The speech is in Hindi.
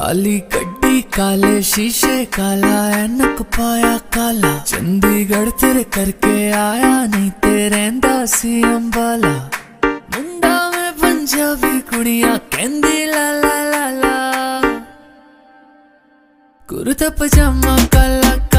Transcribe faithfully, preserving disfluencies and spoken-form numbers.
काली गड्डी काले शीशे काला ऐनक पाया काला, चंडीगढ़ तेरे करके आया नहीं तेरे दासी अंबाला। मुंडा में पंजाबी कुड़िया कहंदी ला ला ला ला, कुर्ता पजामा काला।